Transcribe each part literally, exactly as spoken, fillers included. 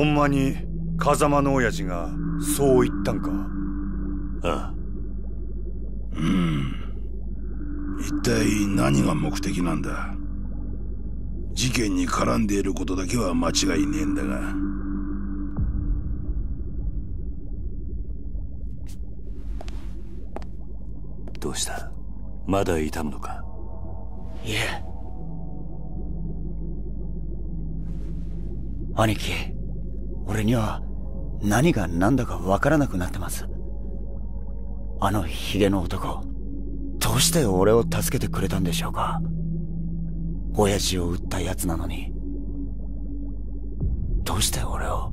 ほんまに風間の親父がそう言ったんか？ああ、うん。一体何が目的なんだ？事件に絡んでいることだけは間違いねえんだが。どうした？まだ痛むのか？いえ、兄貴、俺には何が何だか分からなくなってます。あのヒゲの男、どうして俺を助けてくれたんでしょうか？親父を撃ったやつなのに、どうして俺を。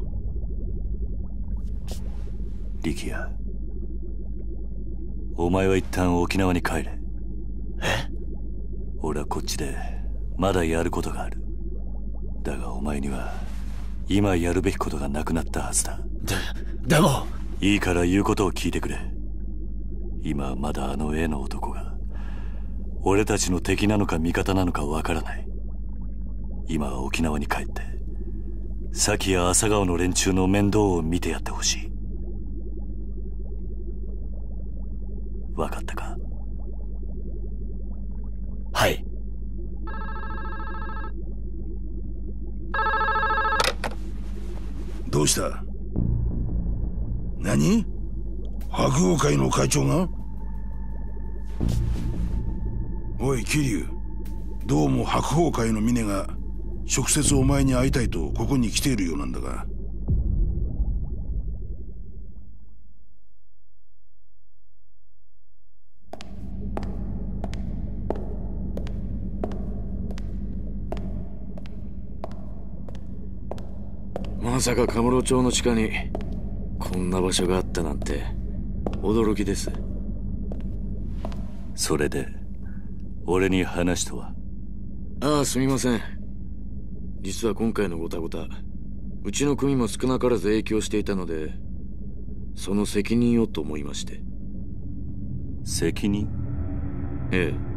力也、お前は一旦沖縄に帰れ。え？俺はこっちでまだやることがある。だがお前には今やるべきことがなくなったはずだ。で、でもいいから言うことを聞いてくれ。今はまだあの絵の男が俺たちの敵なのか味方なのかわからない。今は沖縄に帰ってサキや朝顔の連中の面倒を見てやってほしい。わかったか？はい。どうした？何？白鵬会の会長が？おい桐生、どうも白鵬会の峰が直接お前に会いたいとここに来ているようなんだが。まさか神室町の地下にこんな場所があったなんて驚きです。それで俺に話とは？ああ、すみません。実は今回のごたごた、うちの組も少なからず影響していたので、その責任をと思いまして。責任？ええ。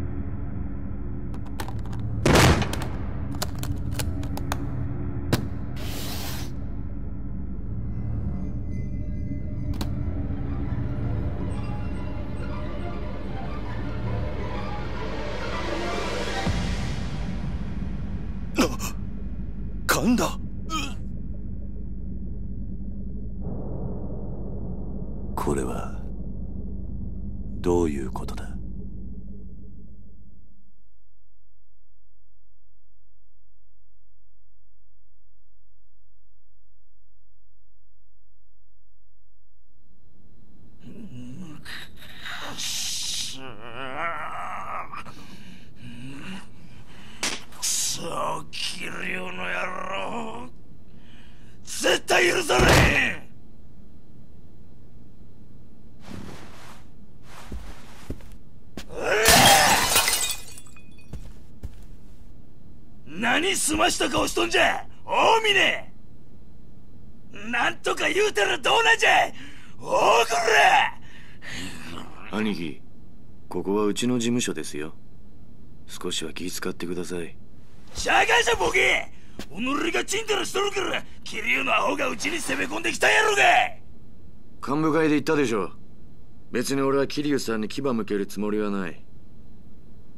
なんだ？これはどういうことだ？済ました顔しとんじゃ大峰。なんとか言うたらどうなんじゃ大こら。兄貴、ここはうちの事務所ですよ。少しは気遣ってください。社会者ボケ、おのりがチンタラしとるから桐生のアホがうちに攻め込んできたやろが。幹部会で言ったでしょ。別に俺は桐生さんに牙向けるつもりはない。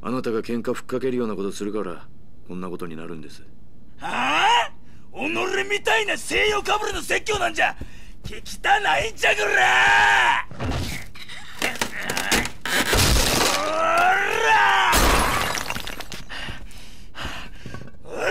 あなたが喧嘩ふっかけるようなことするからこんなことになるんです。はあ、おのれみたいな西洋かぶれの説教なんじゃ聞きたないんじゃぐら。おらおら、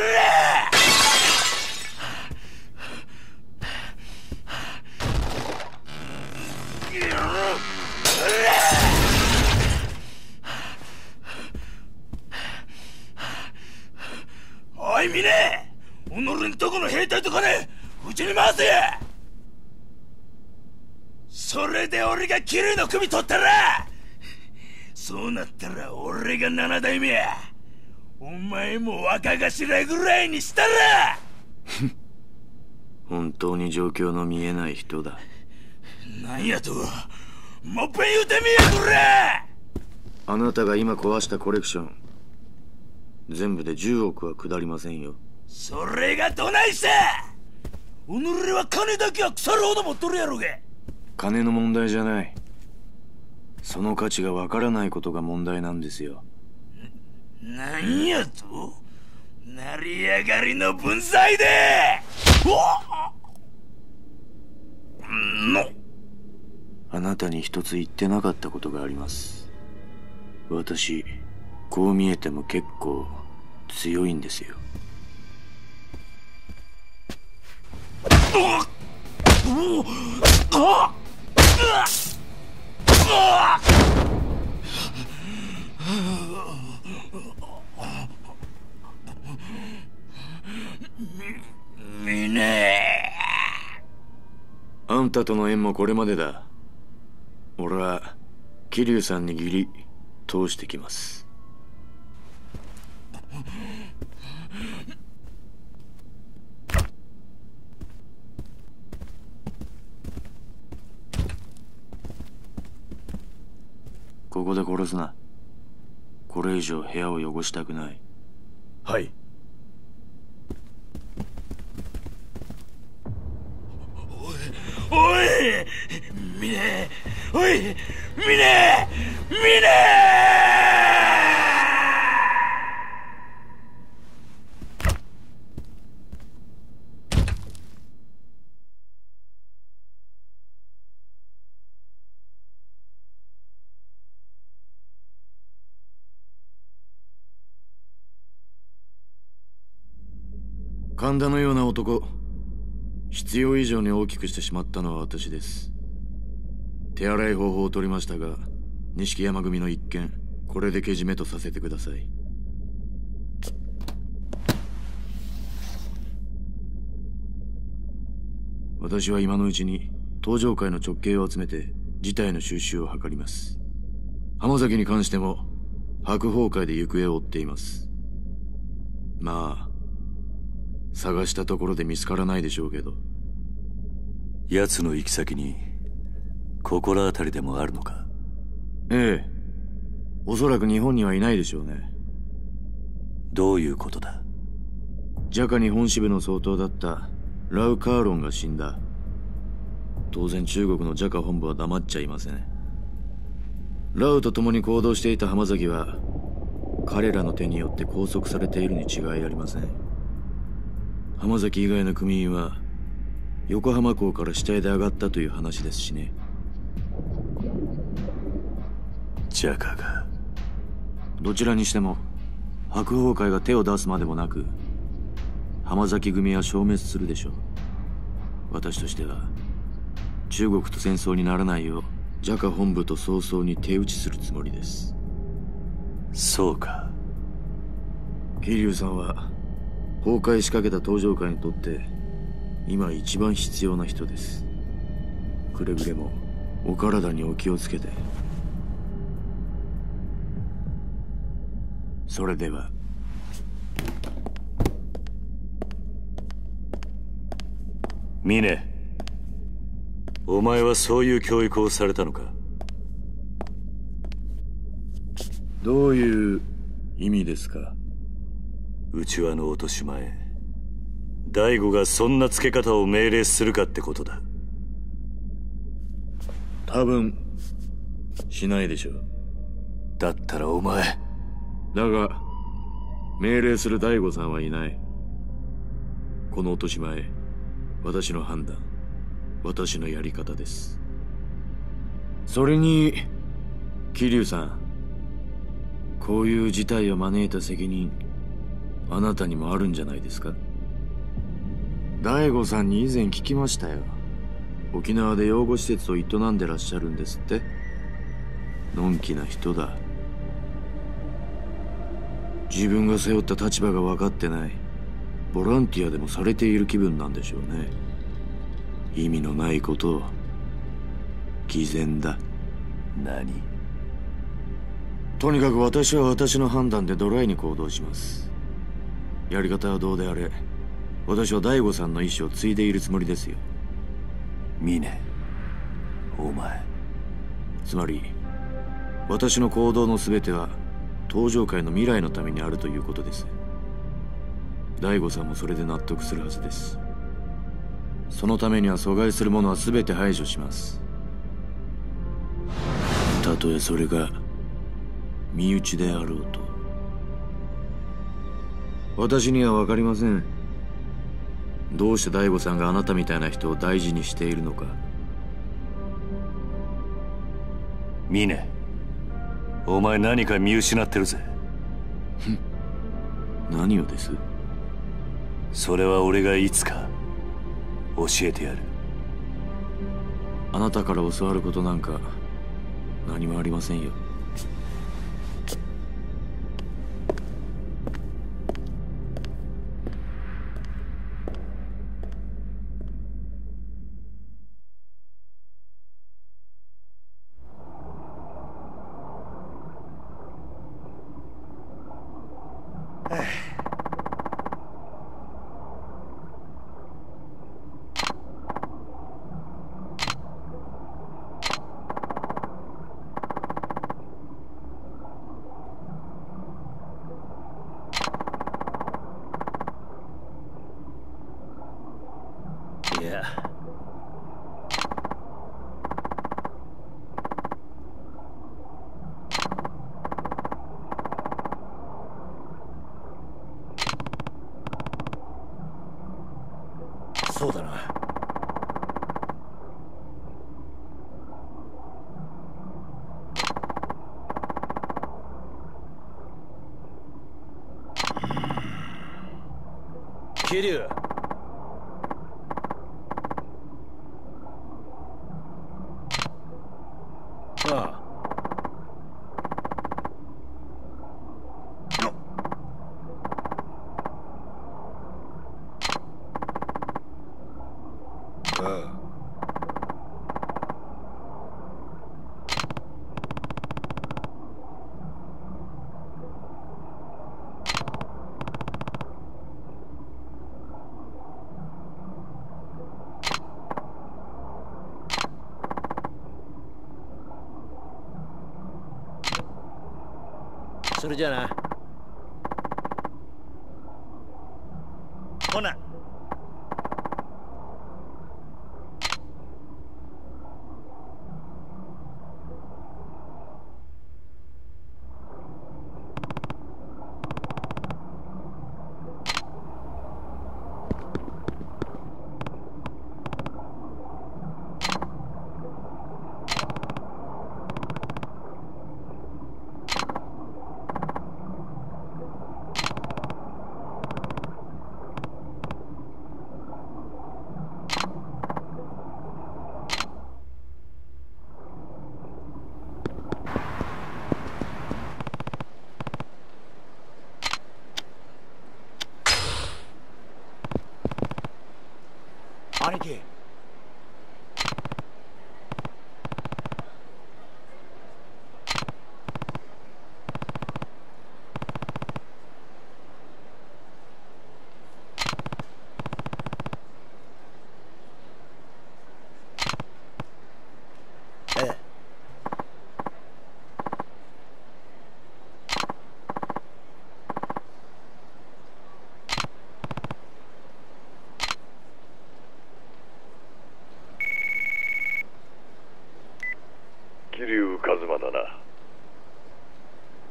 おいみね、おのれんとこの兵隊とかね、うちに回せや。それで俺がキリュウの首取ったら、そうなったら俺が七代目や。お前も若頭ぐらいにしたら。本当に状況の見えない人だ。なんやと、もっぺん言うてみやこら。あなたが今壊したコレクション、全部でじゅうおくは下りませんよ。それがどないした？おのれは金だけは腐るほど持っとるやろが。金の問題じゃない、その価値がわからないことが問題なんですよ。なんやと、成り上がりの分際でおのあなたに一つ言ってなかったことがあります。私こう見えても結構強いんですよ。み、みねえ。あんたとの縁もこれまでだ。俺は桐生さんに義理通してきます。ここで殺すな。これ以上部屋を汚したくない。はい。おいみねえ、おいみねえ、みねえ。神田のような男、必要以上に大きくしてしまったのは私です。手洗い方法を取りましたが、錦山組の一件、これでけじめとさせてください。私は今のうちに東上会の直系を集めて事態の収拾を図ります。浜崎に関しても白鵬会で行方を追っています。まあ探したところで見つからないでしょうけど。奴の行き先に心当たりでもあるのか。ええ、おそらく日本にはいないでしょうね。どういうことだ。ジャカ日本支部の総統だったラウ・カーロンが死んだ。当然中国のジャカ本部は黙っちゃいません。ラウと共に行動していた浜崎は彼らの手によって拘束されているに違いありません。浜崎以外の組員は横浜港から死体で上がったという話ですしね。ジャカが。どちらにしても白鵬会が手を出すまでもなく浜崎組は消滅するでしょう。私としては中国と戦争にならないようジャカ本部と早々に手打ちするつもりです。そうか。桐生さんは崩壊しかけた東上界にとって今一番必要な人です。くれぐれもお体にお気をつけて。それでは。ミネ、お前はそういう教育をされたのか。どういう意味ですか。うちわの落とし前、大吾がそんなつけ方を命令するかってことだ。多分しないでしょう。だったらお前だが、命令する大吾さんはいない。この落とし前、私の判断、私のやり方です。それに桐生さん、こういう事態を招いた責任、あなたにもあるんじゃないですか。大吾さんに以前聞きましたよ。沖縄で養護施設を営んでらっしゃるんですって。のんきな人だ。自分が背負った立場が分かってない、ボランティアでもされている気分なんでしょうね。意味のないことを。偽善だ。何。とにかく私は私の判断でドライに行動します。やり方はどうであれ、私は大吾さんの意思を継いでいるつもりですよ。峰、お前。つまり私の行動の全ては東上界の未来のためにあるということです。大吾さんもそれで納得するはずです。そのためには阻害するものは全て排除します。たとえそれが身内であろうと。私には分かりません。どうして大吾さんがあなたみたいな人を大事にしているのか。峰、お前何か見失ってるぜ。何をです？それは俺がいつか教えてやる。あなたから教わることなんか何もありませんよ。そうだな。桐生。それじゃあな。ほな。兄貴、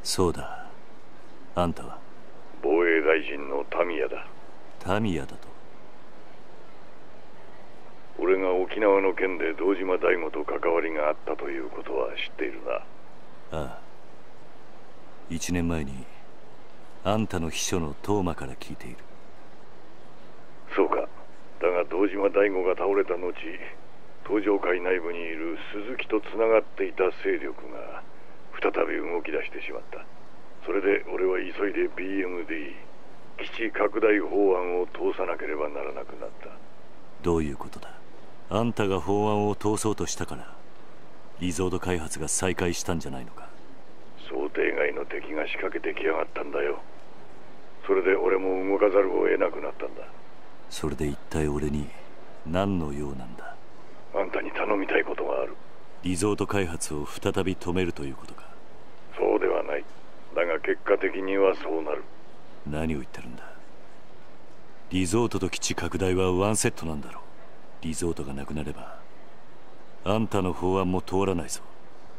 そうだ。あんたは防衛大臣のタミヤだ。タミヤだと。俺が沖縄の件で堂島大吾と関わりがあったということは知っているな。ああ、一年前にあんたの秘書の東馬から聞いている。そうか。だが堂島大吾が倒れた後、東条会内部にいる鈴木とつながっていた勢力が再び動き出してしまった。それで俺は急いで ビーエムディー 基地拡大法案を通さなければならなくなった。どういうことだ。あんたが法案を通そうとしたからリゾート開発が再開したんじゃないのか。想定外の敵が仕掛けてきやがったんだよ。それで俺も動かざるを得なくなったんだ。それで一体俺に何の用なんだ。あんたに頼みたいことがある。リゾート開発を再び止めるということか。そうではない。だが結果的にはそうなる。何を言ってるんだ。リゾートと基地拡大はワンセットなんだろリゾートがなくなればあんたの法案も通らないぞ。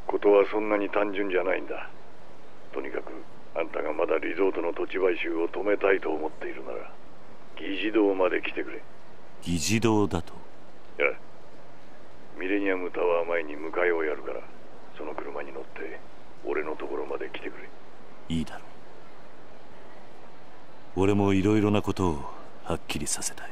ことはそんなに単純じゃないんだ。とにかくあんたがまだリゾートの土地買収を止めたいと思っているなら議事堂まで来てくれ。議事堂だと？いや、ミレニアムタワー前に迎えをやるからその車に乗って俺のところまで来てくれ。いいだろう。俺もいろいろなことをはっきりさせたい。